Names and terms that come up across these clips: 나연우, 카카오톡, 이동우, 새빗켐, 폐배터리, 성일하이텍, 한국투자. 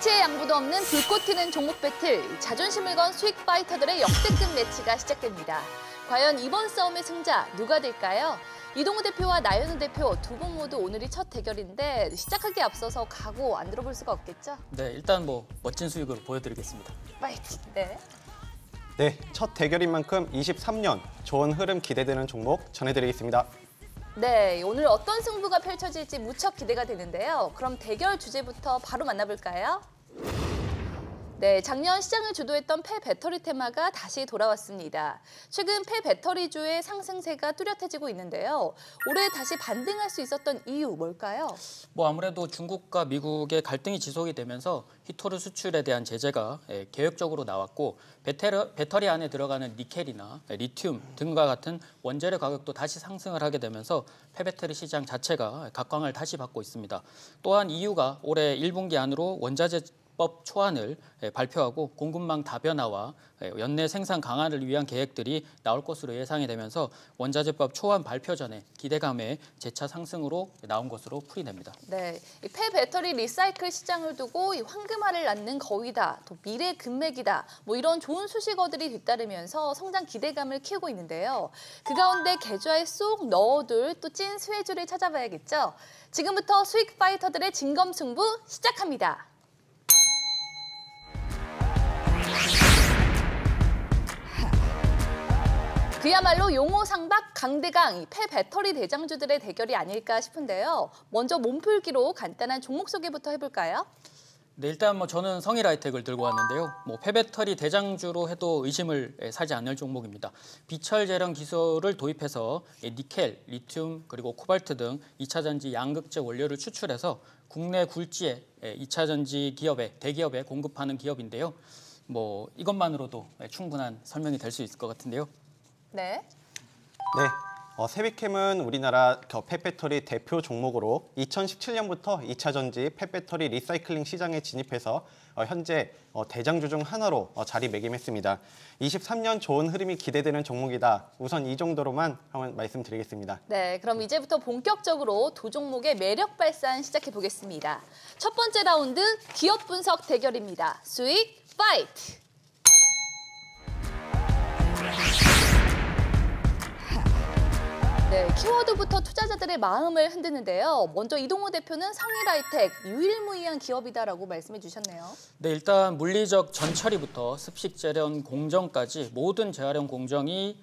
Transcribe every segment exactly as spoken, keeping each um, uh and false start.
한치의 양보도 없는 불꽃 튀는 종목 배틀, 자존심을 건 수익 파이터들의 역대급 매치가 시작됩니다. 과연 이번 싸움의 승자 누가 될까요? 이동우 대표와 나연우 대표 두 분 모두 오늘이 첫 대결인데 시작하기에 앞서서 각오 안 들어볼 수가 없겠죠? 네, 일단 뭐 멋진 수익으로 보여드리겠습니다. 파이팅! 네. 네, 첫 대결인 만큼 이십삼 년 좋은 흐름 기대되는 종목 전해드리겠습니다. 네, 오늘 어떤 승부가 펼쳐질지 무척 기대가 되는데요. 그럼 대결 주제부터 바로 만나볼까요? 네, 작년 시장을 주도했던 폐배터리 테마가 다시 돌아왔습니다. 최근 폐배터리주의 상승세가 뚜렷해지고 있는데요. 올해 다시 반등할 수 있었던 이유 뭘까요? 뭐 아무래도 중국과 미국의 갈등이 지속이 되면서 히토류 수출에 대한 제재가 계획적으로 나왔고 배터리, 배터리 안에 들어가는 니켈이나 리튬 등과 같은 원재료 가격도 다시 상승을 하게 되면서 폐배터리 시장 자체가 각광을 다시 받고 있습니다. 또한 이유가 올해 일 분기 안으로 원자재 법 초안을 발표하고 공급망 다변화와 연내 생산 강화를 위한 계획들이 나올 것으로 예상이 되면서 원자재법 초안 발표 전에 기대감에 재차 상승으로 나온 것으로 풀이됩니다. 네, 이 폐배터리 리사이클 시장을 두고 이 황금알을 낳는 거위다, 또 미래 금맥이다, 뭐 이런 좋은 수식어들이 뒤따르면서 성장 기대감을 키우고 있는데요. 그 가운데 계좌에 쏙 넣어둘 또 찐 수혜주를 찾아봐야겠죠. 지금부터 수익 파이터들의 진검승부 시작합니다. 그야말로 용호상박 강대강, 폐배터리 대장주들의 대결이 아닐까 싶은데요. 먼저 몸풀기로 간단한 종목 소개부터 해볼까요? 네, 일단 뭐 저는 성일하이텍을 들고 왔는데요. 뭐 폐배터리 대장주로 해도 의심을 사지 않을 종목입니다. 비철 재련 기술을 도입해서 니켈, 리튬, 그리고 코발트 등 이 차 전지 양극재 원료를 추출해서 국내 굴지에 이 차 전지 기업에, 대기업에 공급하는 기업인데요. 뭐 이것만으로도 충분한 설명이 될 수 있을 것 같은데요. 네. 네. 어, 새빗켐은 우리나라 폐배터리 대표 종목으로 이천십칠 년부터 이 차 전지 폐배터리 리사이클링 시장에 진입해서 어, 현재 어, 대장주 중 하나로 어, 자리매김했습니다. 이십삼 년 좋은 흐름이 기대되는 종목이다. 우선 이 정도로만 한번 말씀드리겠습니다. 네, 그럼 이제부터 본격적으로 두 종목의 매력 발산 시작해 보겠습니다. 첫 번째 라운드 기업 분석 대결입니다. 수익 파이트! 네, 키워드부터 투자자들의 마음을 흔드는데요. 먼저 이동우 대표는 성일하이텍 유일무이한 기업이다라고 말씀해 주셨네요. 네, 일단 물리적 전처리부터 습식 재련 공정까지 모든 재활용 공정이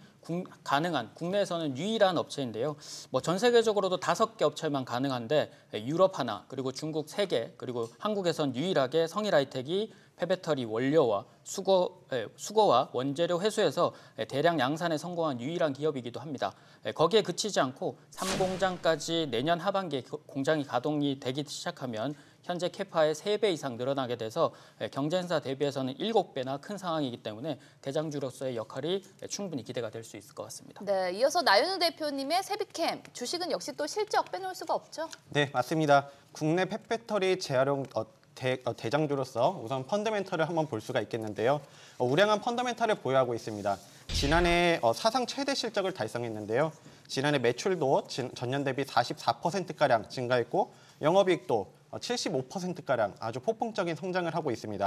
가능한 국내에서는 유일한 업체인데요. 뭐 전 세계적으로도 다섯 개 업체만 가능한데 유럽 하나, 그리고 중국 세 개, 그리고 한국에선 유일하게 성일하이텍이 폐배터리 원료와 수거, 수거와 원재료 회수에서 대량 양산에 성공한 유일한 기업이기도 합니다. 거기에 그치지 않고 삼 공장까지 내년 하반기에 공장이 가동이 되기 시작하면 현재 캐파의 세 배 이상 늘어나게 돼서 경쟁사 대비해서는 일곱 배나 큰 상황이기 때문에 대장주로서의 역할이 충분히 기대가 될 수 있을 것 같습니다. 네, 이어서 나연우 대표님의 새빗켐 주식은 역시 또 실적 빼놓을 수가 없죠? 네, 맞습니다. 국내 폐배터리 재활용 어... 대, 어, 대장주로서 우선 펀더멘털을 한번 볼 수가 있겠는데요. 어, 우량한 펀더멘털을 보유하고 있습니다. 지난해 어, 사상 최대 실적을 달성했는데요. 지난해 매출도 진, 전년 대비 사십사 퍼센트가량 증가했고 영업이익도 어, 칠십오 퍼센트가량 아주 폭풍적인 성장을 하고 있습니다.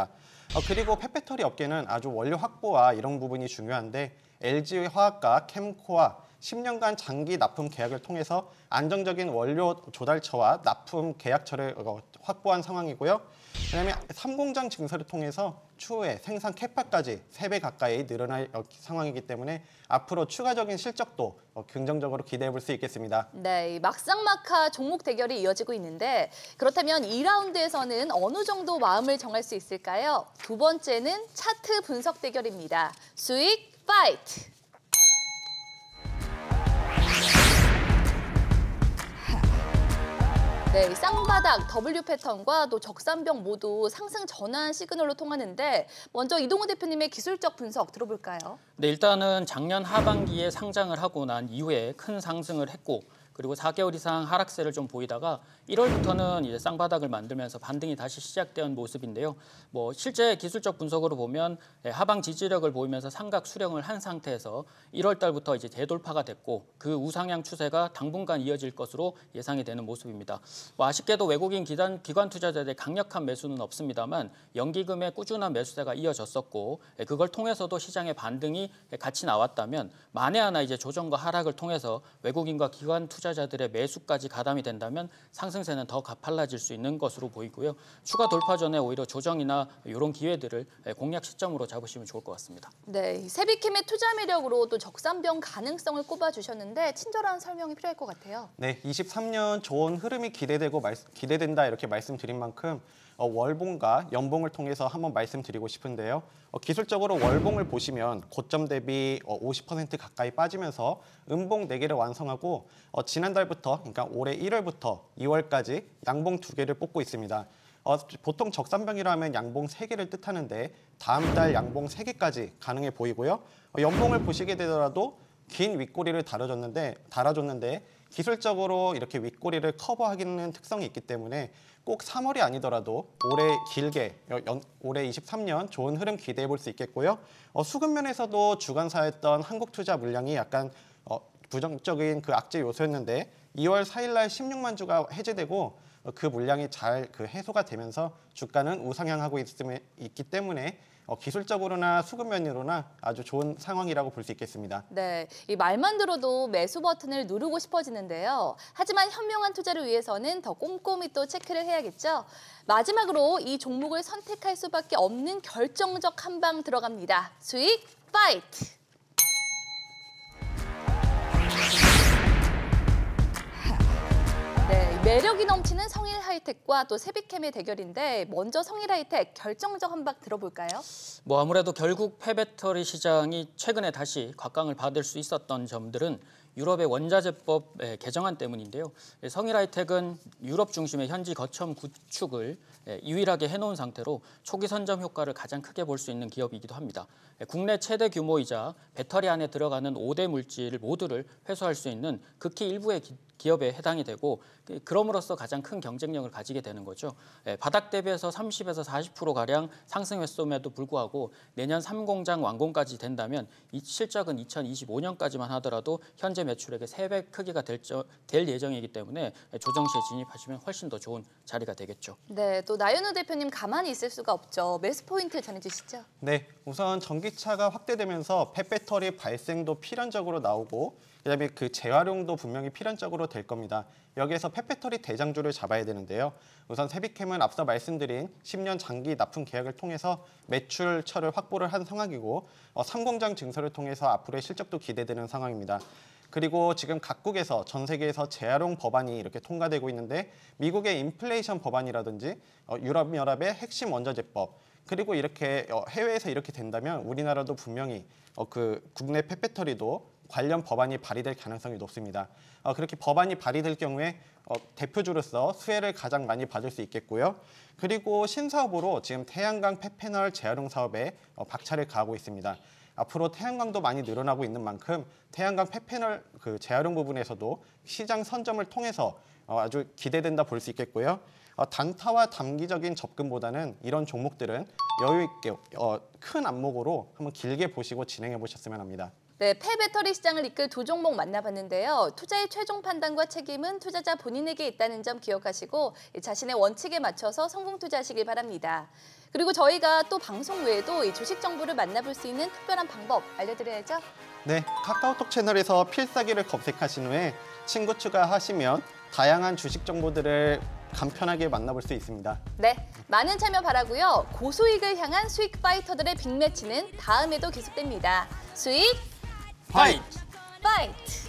어, 그리고 폐배터리 업계는 아주 원료 확보와 이런 부분이 중요한데 엘지화학과 캠코와 십 년간 장기 납품 계약을 통해서 안정적인 원료 조달처와 납품 계약처를 확보한 상황이고요. 그다음에 삼 공장 증설을 통해서 추후에 생산 캐파까지 세 배 가까이 늘어날 상황이기 때문에 앞으로 추가적인 실적도 긍정적으로 기대해 볼 수 있겠습니다. 네, 막상막하 종목 대결이 이어지고 있는데 그렇다면 이 라운드에서는 어느 정도 마음을 정할 수 있을까요? 두 번째는 차트 분석 대결입니다. 수익 파이트! 네, 쌍바닥, W 패턴과 또 적산병 모두 상승 전환 시그널로 통하는데 먼저 이동우 대표님의 기술적 분석 들어볼까요? 네, 일단은 작년 하반기에 상장을 하고 난 이후에 큰 상승을 했고 그리고 사 개월 이상 하락세를 좀 보이다가 일월부터는 이제 쌍바닥을 만들면서 반등이 다시 시작된 모습인데요. 뭐 실제 기술적 분석으로 보면 하방 지지력을 보이면서 삼각 수령을 한 상태에서 일월 달부터 이제 재돌파가 됐고 그 우상향 추세가 당분간 이어질 것으로 예상이 되는 모습입니다. 뭐 아쉽게도 외국인 기관, 기관 투자자들의 강력한 매수는 없습니다만 연기금의 꾸준한 매수세가 이어졌었고 그걸 통해서도 시장의 반등이 같이 나왔다면 만에 하나 이제 조정과 하락을 통해서 외국인과 기관 투자 투자자들의 매수까지 가담이 된다면 상승세는 더 가팔라질 수 있는 것으로 보이고요. 추가 돌파 전에 오히려 조정이나 이런 기회들을 공략 시점으로 잡으시면 좋을 것 같습니다. 네, 새빗켐의 투자 매력으로 또 적산병 가능성을 꼽아주셨는데 친절한 설명이 필요할 것 같아요. 네, 이십삼 년 좋은 흐름이 기대되고 말, 기대된다 이렇게 말씀드린 만큼 어, 월봉과 연봉을 통해서 한번 말씀드리고 싶은데요. 어, 기술적으로 월봉을 보시면 고점 대비 어, 오십 퍼센트 가까이 빠지면서 음봉 네 개를 완성하고 어, 지난달부터, 그러니까 올해 일월부터 이월까지 양봉 두 개를 뽑고 있습니다. 어, 보통 적산병이라면 양봉 세 개를 뜻하는데 다음 달 양봉 세 개까지 가능해 보이고요. 어, 연봉을 보시게 되더라도 긴 윗꼬리를 달아줬는데, 달아줬는데 기술적으로 이렇게 윗꼬리를 커버하기는 특성이 있기 때문에 꼭 삼월이 아니더라도 올해 길게, 연, 올해 이십삼 년 좋은 흐름 기대해 볼 수 있겠고요. 어, 수급 면에서도 주간사였던 한국투자 물량이 약간 어, 부정적인 그 악재 요소였는데 이월 사일날 십육만 주가 해제되고 어, 그 물량이 잘 그 해소가 되면서 주가는 우상향하고 있음에, 있기 때문에 어, 기술적으로나 수급 면으로나 아주 좋은 상황이라고 볼 수 있겠습니다. 네, 이 말만 들어도 매수 버튼을 누르고 싶어지는데요. 하지만 현명한 투자를 위해서는 더 꼼꼼히 또 체크를 해야겠죠. 마지막으로 이 종목을 선택할 수밖에 없는 결정적 한 방 들어갑니다. 수익 파이트! 네, 매력이 넘치는 성일하이텍과 또 새빗켐의 대결인데 먼저 성일하이텍 결정적 한 방 들어볼까요? 뭐 아무래도 결국 폐배터리 시장이 최근에 다시 각광을 받을 수 있었던 점들은 유럽의 원자재법 개정안 때문인데요. 성일하이텍은 유럽 중심의 현지 거점 구축을 유일하게 해놓은 상태로 초기 선점 효과를 가장 크게 볼 수 있는 기업이기도 합니다. 국내 최대 규모이자 배터리 안에 들어가는 오 대 물질 모두를 회수할 수 있는 극히 일부의 기업에 해당이 되고 그럼으로써 가장 큰 경쟁력을 가지게 되는 거죠. 바닥 대비해서 삼십에서 사십 퍼센트가량 상승 횟수에도 불구하고 내년 삼 공장 완공까지 된다면 이 실적은 이천이십오 년까지만 하더라도 현재 매출액의 세 배 크기가 될, 될 예정이기 때문에 조정시에 진입하시면 훨씬 더 좋은 자리가 되겠죠. 네, 또 나연우 대표님 가만히 있을 수가 없죠. 매수 포인트 전해주시죠. 네, 우선 전기차가 확대되면서 폐배터리 발생도 필연적으로 나오고 그다음에 그 재활용도 분명히 필연적으로 될 겁니다. 여기에서 폐배터리 대장주를 잡아야 되는데요. 우선 새빗켐은 앞서 말씀드린 십 년 장기 납품 계약을 통해서 매출처를 확보를 한 상황이고 어, 삼 공장 증설을 통해서 앞으로의 실적도 기대되는 상황입니다. 그리고 지금 각국에서 전 세계에서 재활용 법안이 이렇게 통과되고 있는데 미국의 인플레이션 법안이라든지 어, 유럽연합의 핵심 원자재법 그리고 이렇게 어, 해외에서 이렇게 된다면 우리나라도 분명히 어, 그 국내 폐배터리도 관련 법안이 발의될 가능성이 높습니다. 어, 그렇게 법안이 발의될 경우에 어, 대표주로서 수혜를 가장 많이 받을 수 있겠고요. 그리고 신사업으로 지금 태양광 폐패널 재활용 사업에 어, 박차를 가하고 있습니다. 앞으로 태양광도 많이 늘어나고 있는 만큼 태양광 폐패널 그 재활용 부분에서도 시장 선점을 통해서 어, 아주 기대된다 볼 수 있겠고요. 어, 단타와 단기적인 접근보다는 이런 종목들은 여유 있게 어, 큰 안목으로 한번 길게 보시고 진행해 보셨으면 합니다. 네, 폐배터리 시장을 이끌 두 종목 만나봤는데요. 투자의 최종 판단과 책임은 투자자 본인에게 있다는 점 기억하시고 자신의 원칙에 맞춰서 성공 투자하시길 바랍니다. 그리고 저희가 또 방송 외에도 이 주식 정보를 만나볼 수 있는 특별한 방법 알려드려야죠? 네, 카카오톡 채널에서 필사기를 검색하신 후에 친구 추가하시면 다양한 주식 정보들을 간편하게 만나볼 수 있습니다. 네, 많은 참여 바라고요. 고수익을 향한 수익 파이터들의 빅매치는 다음에도 계속됩니다. 수익 파이트! 파이트!